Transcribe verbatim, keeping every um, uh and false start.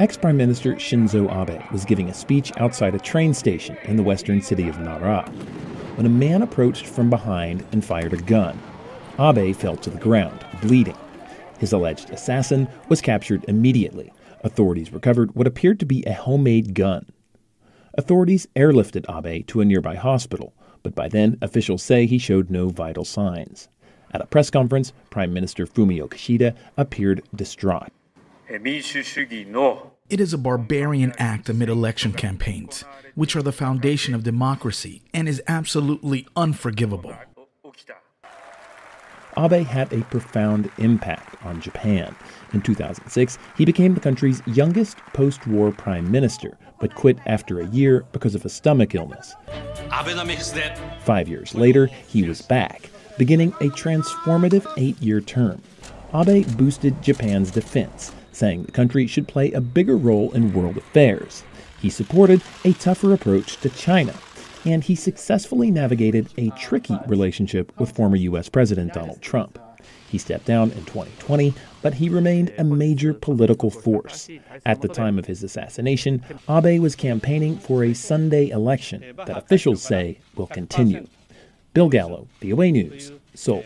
Ex-Prime Minister Shinzo Abe was giving a speech outside a train station in the western city of Nara, when a man approached from behind and fired a gun. Abe fell to the ground, bleeding. His alleged assassin was captured immediately. Authorities recovered what appeared to be a homemade gun. Authorities airlifted Abe to a nearby hospital, but by then officials say he showed no vital signs. At a press conference, Prime Minister Fumio Kishida appeared distraught. It is a barbarian act amid election campaigns, which are the foundation of democracy, and is absolutely unforgivable. Abe had a profound impact on Japan. In two thousand six, he became the country's youngest post-war prime minister, but quit after a year because of a stomach illness. Five years later, he was back, beginning a transformative eight-year term. Abe boosted Japan's defense, saying the country should play a bigger role in world affairs. He supported a tougher approach to China, and he successfully navigated a tricky relationship with former U S President Donald Trump. He stepped down in twenty twenty, but he remained a major political force. At the time of his assassination, Abe was campaigning for a Sunday election that officials say will continue. Bill Gallo, V O A News, Seoul.